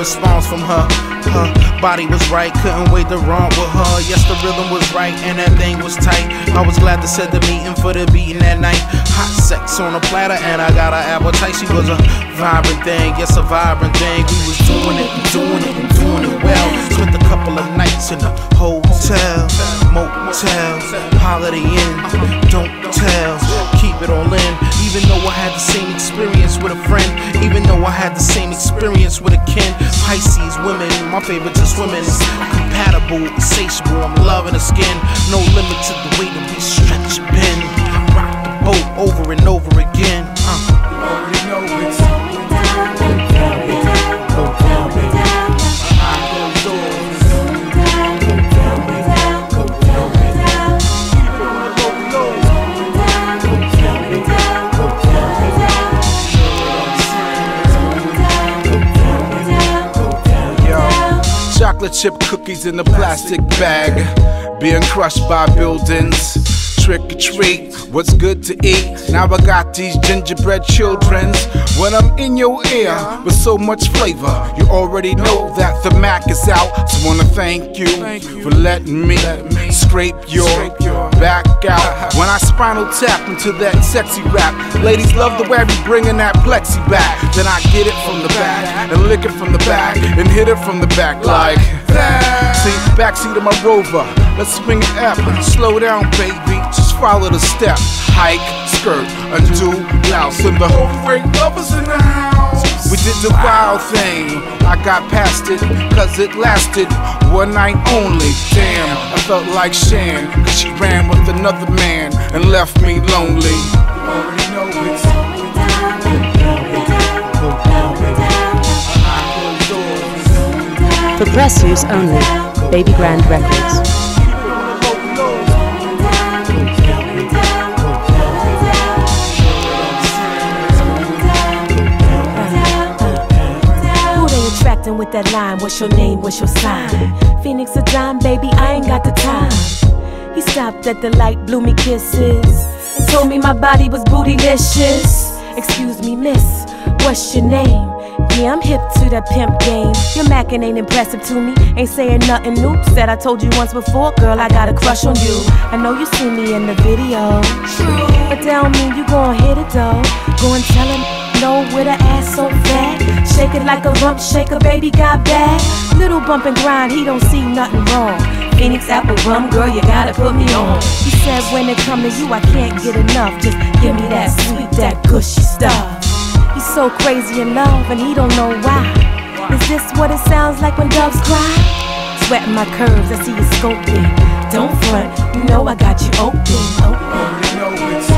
response from her. Her body was right, couldn't wait to romp with her. Yes, the rhythm was right and that thing was tight. I was glad to set the meeting for the beating that night. Hot sex on a platter and I got her appetite. She was a vibrant thing, yes, a vibrant thing. We was doing it, doing it, doing it well. Spent a couple of nights in the hotel, motel, Holiday Inn, don't tell. Keep it all in, even though I had the same experience with a friend, even though I had the same experience with a kin. Pisces women, my favorite is women. Compatible, insatiable, I'm loving the skin. No limit to the way that we stretch a pin. Rock the boat over and over again. Chocolate chip cookies in a plastic bag, being crushed by buildings. Trick or treat, what's good to eat? Now I got these gingerbread children. When I'm in your ear with so much flavor, you already know that the Mac is out. So wanna thank you for letting me scrape your back out. When I spinal tap into that sexy rap, ladies love the way we bringing that plexi back. Then I get it from the back and lick it from the back and hit it from the back like that. See, backseat of my Rover, let's swing it up. Slow down, baby, just follow the step. Hike, skirt, undo, blouse, and the whole freak lovers in the house. We did the wild thing, I got past it, cause it lasted one night only. Damn, I felt like Shan, cause she ran with another man and left me lonely. Already know it. For press use only, Babygrande Records. With that line, what's your name, what's your sign? Phoenix or dime, baby, I ain't got the time. He stopped at the light, blew me kisses, told me my body was bootylicious. Excuse me, miss, what's your name? Yeah, I'm hip to that pimp game. Your mackin' ain't impressive to me, ain't saying nothing new. Said I told you once before, girl, I got a crush on you. I know you see me in the video, true, but that don't mean you gon' hit it though. Go and tell him no with her ass so fat. Shake it like a rump shaker, baby got back. Little bump and grind, he don't see nothing wrong. Phoenix apple rum, girl, you gotta put me on. He said when it come to you, I can't get enough. Just give me that sweet, that gushy stuff. He's so crazy in love and he don't know why. Is this what it sounds like when doves cry? Sweating my curves, I see you scoping. Don't front, you know I got you open.